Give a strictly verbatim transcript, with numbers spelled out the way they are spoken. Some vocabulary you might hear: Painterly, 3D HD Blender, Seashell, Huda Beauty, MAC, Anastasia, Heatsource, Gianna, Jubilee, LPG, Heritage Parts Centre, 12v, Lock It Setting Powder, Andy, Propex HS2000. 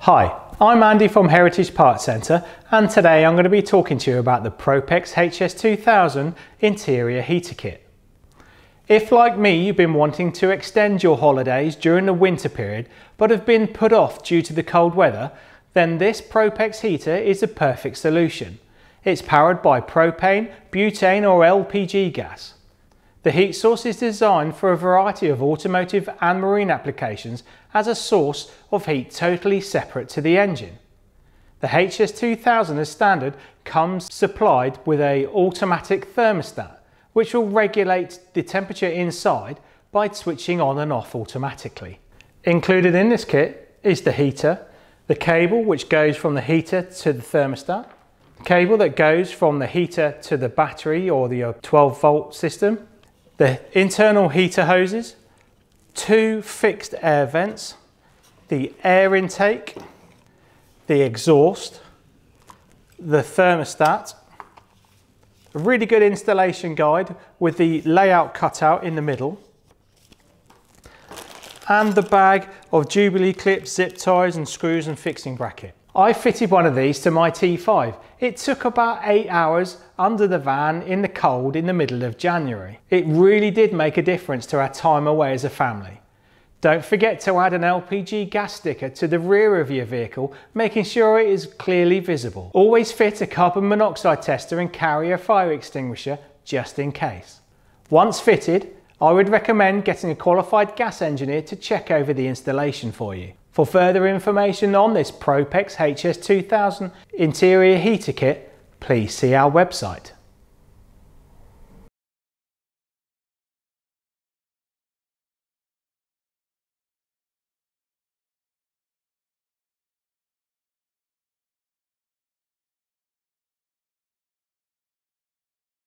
Hi, I'm Andy from Heritage Parts Centre, and today I'm going to be talking to you about the Propex H S two thousand interior heater kit. If, like me, you've been wanting to extend your holidays during the winter period but have been put off due to the cold weather, then this Propex heater is the perfect solution. It's powered by propane, butane or L P G gas. The heat source is designed for a variety of automotive and marine applications as a source of heat totally separate to the engine. The H S two thousand as standard comes supplied with an automatic thermostat, which will regulate the temperature inside by switching on and off automatically. Included in this kit is the heater, the cable which goes from the heater to the thermostat, the cable that goes from the heater to the battery or the twelve volt system, the internal heater hoses, two fixed air vents, the air intake, the exhaust, the thermostat, a really good installation guide with the layout cutout in the middle, and the bag of Jubilee clips, zip ties and screws and fixing bracket. I fitted one of these to my T five. It took about eight hours under the van in the cold in the middle of January. It really did make a difference to our time away as a family. Don't forget to add an L P G gas sticker to the rear of your vehicle, making sure it is clearly visible. Always fit a carbon monoxide tester and carry a fire extinguisher just in case. Once fitted, I would recommend getting a qualified gas engineer to check over the installation for you. For further information on this Propex H S two thousand interior heater kit, please see our website.